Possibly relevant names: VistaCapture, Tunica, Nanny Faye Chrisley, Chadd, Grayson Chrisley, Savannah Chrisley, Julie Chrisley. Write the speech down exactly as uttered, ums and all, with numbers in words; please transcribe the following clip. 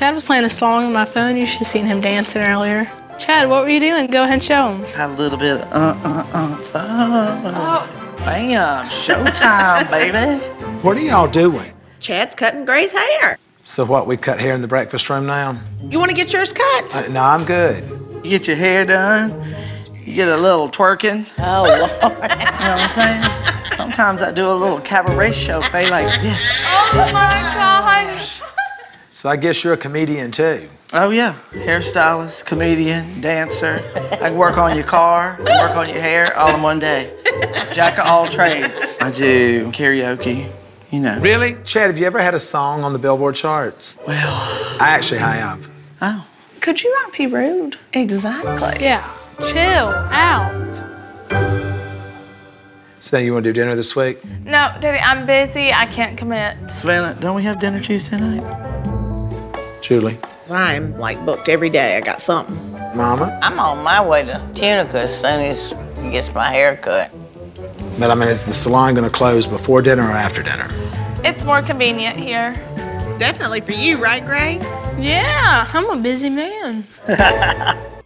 Chad was playing a song on my phone. You should have seen him dancing earlier. Chad, what were you doing? Go ahead and show him. Had a little bit of uh, uh, uh, uh. Oh. Bam, showtime, baby. What are y'all doing? Chad's cutting Gray's hair. So what, we cut hair in the breakfast room now? You want to get yours cut? Uh, no, I'm good. You get your hair done, you get a little twerking. Oh, Lord. You know what I'm saying? Sometimes I do a little cabaret show, Faye, like this. Oh, my gosh. So I guess you're a comedian, too. Oh, yeah. Hairstylist, comedian, dancer. I can work on your car, work on your hair, all in one day. Jack of all trades. I do karaoke, you know. Really? Chad, have you ever had a song on the Billboard charts? Well... I actually have. Oh. Could you not be rude? Exactly. Yeah. Chill out. So you want to do dinner this week? No, Daddy, I'm busy. I can't commit. Savannah, don't we have dinner Tuesday night? Julie. I'm, like, booked every day. I got something. Mama? I'm on my way to Tunica as soon as he gets my hair cut. But, I mean, is the salon going to close before dinner or after dinner? It's more convenient here. Definitely for you, right, Gray? Yeah, I'm a busy man.